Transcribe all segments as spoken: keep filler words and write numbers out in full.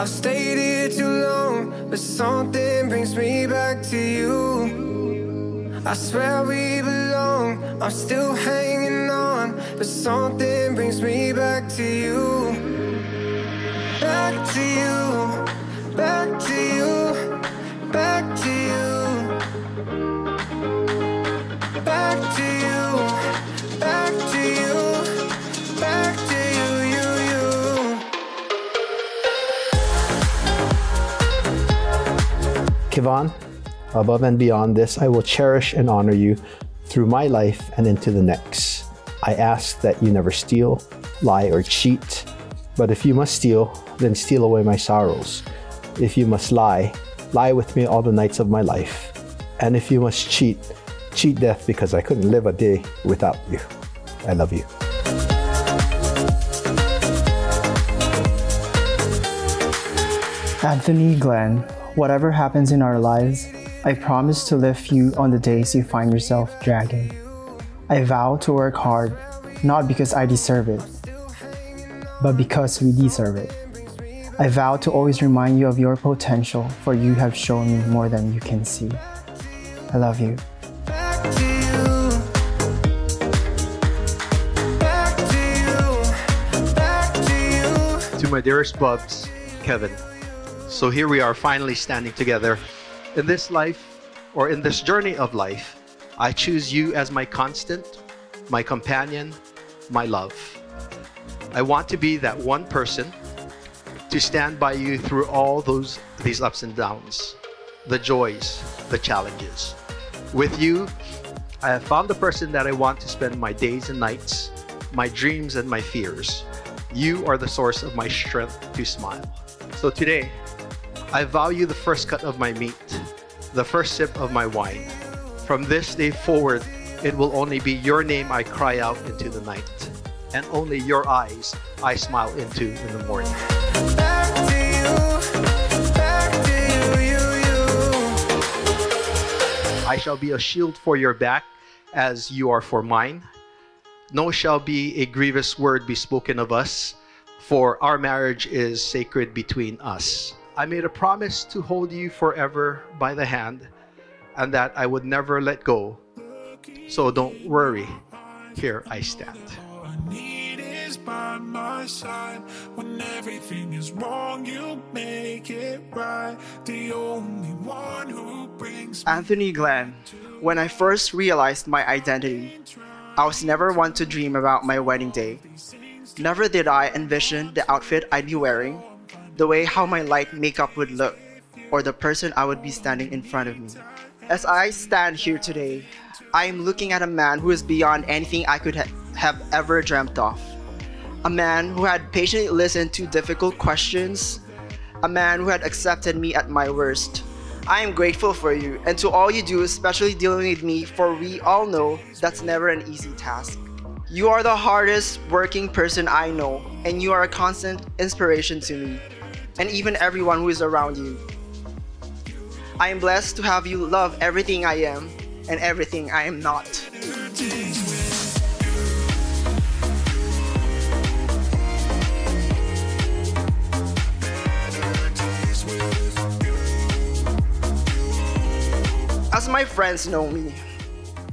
I've stayed here too long, but something brings me back to you. I swear we belong, I'm still hanging on, but something brings me back to you. Back to you, back to you, back to you. Back to you, back to you, back to you. Kevan, above and beyond this, I will cherish and honor you through my life and into the next. I ask that you never steal, lie, or cheat. But if you must steal, then steal away my sorrows. If you must lie, lie with me all the nights of my life. And if you must cheat, cheat death, because I couldn't live a day without you. I love you. Anthony Glenn. Whatever happens in our lives, I promise to lift you on the days you find yourself dragging. I vow to work hard, not because I deserve it, but because we deserve it. I vow to always remind you of your potential, for you have shown me more than you can see. I love you. To my dearest Bubs, Kevan. So here we are, finally standing together. In this life, or in this journey of life, I choose you as my constant, my companion, my love. I want to be that one person to stand by you through all those these ups and downs, the joys, the challenges. With you, I have found the person that I want to spend my days and nights, my dreams and my fears. You are the source of my strength to smile. So today, I value the first cut of my meat, the first sip of my wine. From this day forward, it will only be your name I cry out into the night, and only your eyes I smile into in the morning. Back to you, back to you, you, you. I shall be a shield for your back, as you are for mine. No shall be a grievous word be spoken of us, for our marriage is sacred between us. I made a promise to hold you forever by the hand, and that I would never let go. So don't worry, here I stand. All I need is by my side. When everything is wrong, you make it right. The only one who brings Anthony Glenn. When I first realized my identity, I was never one to dream about my wedding day. Never did I envision the outfit I'd be wearing, the way how my light makeup would look, or the person I would be standing in front of me. As I stand here today, I am looking at a man who is beyond anything I could ha have ever dreamt of. A man who had patiently listened to difficult questions. A man who had accepted me at my worst. I am grateful for you and to all you do, especially dealing with me, for we all know that's never an easy task. You are the hardest working person I know, and you are a constant inspiration to me, and even everyone who is around you. I am blessed to have you love everything I am and everything I am not. As my friends know me,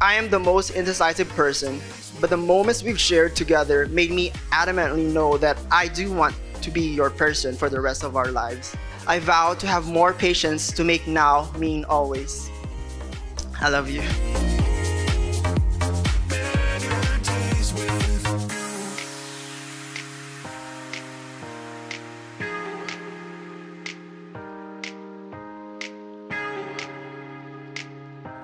I am the most indecisive person, but the moments we've shared together made me adamantly know that I do want to be your person for the rest of our lives. I vow to have more patience to make now mean always. I love you.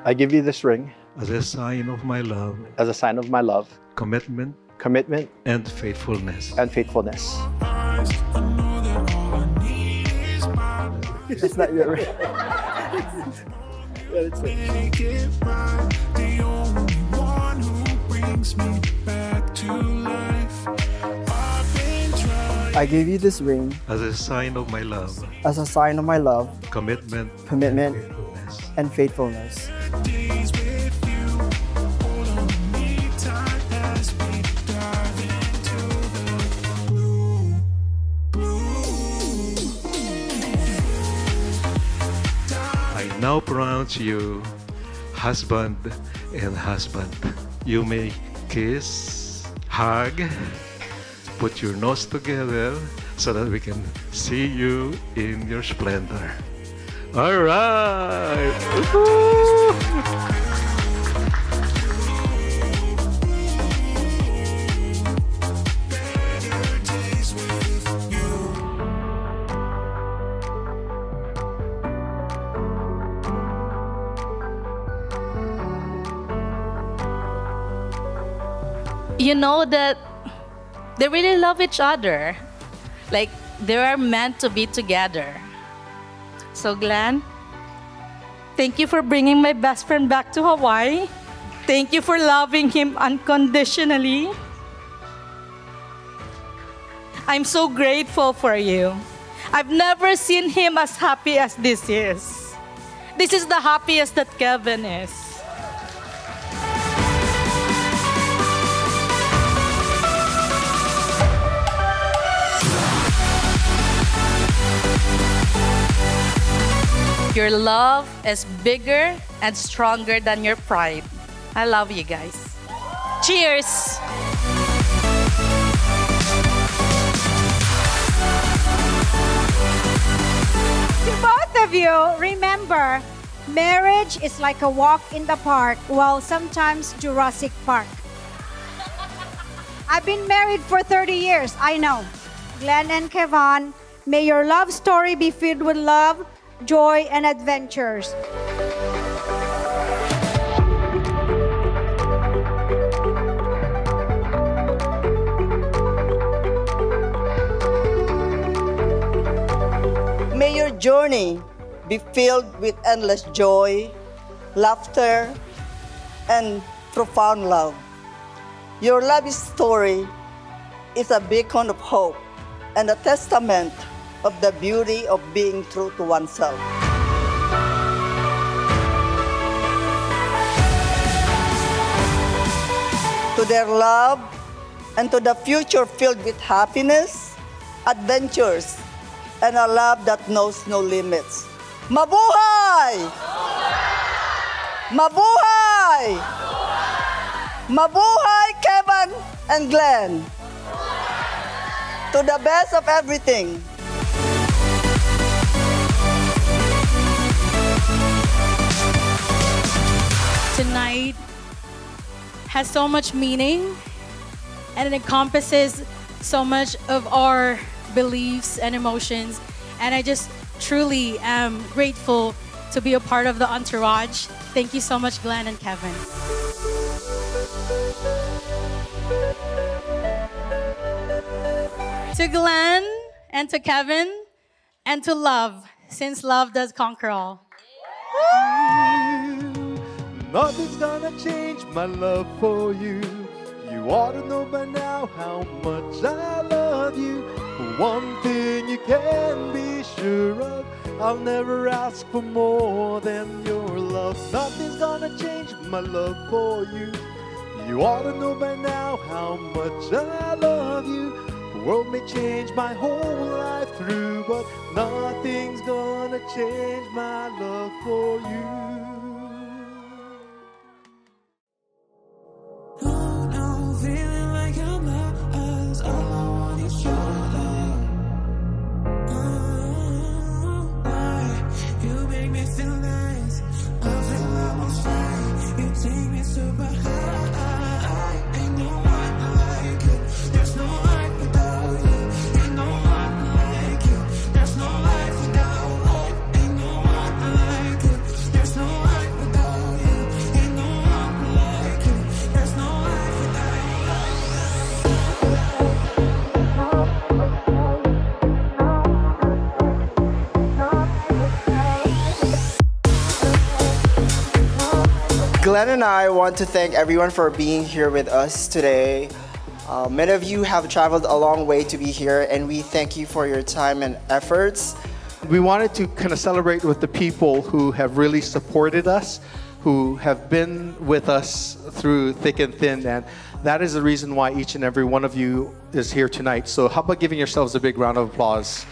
I give you this ring as a sign of my love. As a sign of my love. Commitment. Commitment. And faithfulness. And faithfulness. It's not your ring. Yeah, it's it. I give you this ring as a sign of my love. As a sign of my love. Commitment. Commitment. And faithfulness. And faithfulness. Ooh. now pronounce you husband and husband. You may kiss, hug, put your nose together so that we can see you in your splendor. All right! Woo-hoo! You know that they really love each other. Like, they are meant to be together. So, Glenn, thank you for bringing my best friend back to Hawaii. Thank you for loving him unconditionally. I'm so grateful for you. I've never seen him as happy as this is. This is the happiest that Kevan is. Your love is bigger and stronger than your pride. I love you guys. Cheers! To both of you, remember, marriage is like a walk in the park, well, sometimes Jurassic Park. I've been married for thirty years, I know. Glenn and Kevan, may your love story be filled with love, joy, and adventures. May your journey be filled with endless joy, laughter, and profound love. Your love story is a beacon of hope and a testament of the beauty of being true to oneself. To their love and to the future filled with happiness, adventures, and a love that knows no limits. Mabuhay! Mabuhay! Mabuhay, Kevan and Glenn! To the best of everything. Tonight has so much meaning, and it encompasses so much of our beliefs and emotions, and I just truly am grateful to be a part of the entourage. Thank you so much, Glenn and Kevan. To Glenn and to Kevan and to love, since love does conquer all. Nothing's gonna change my love for you. You ought to know by now how much I love you. But one thing you can be sure of, I'll never ask for more than your love. Nothing's gonna change my love for you. You ought to know by now how much I love you. The world may change my whole life through, but nothing's gonna change my love for you. Glenn and I want to thank everyone for being here with us today. Uh, many of you have traveled a long way to be here, and we thank you for your time and efforts. We wanted to kind of celebrate with the people who have really supported us, who have been with us through thick and thin, and that is the reason why each and every one of you is here tonight. So how about giving yourselves a big round of applause?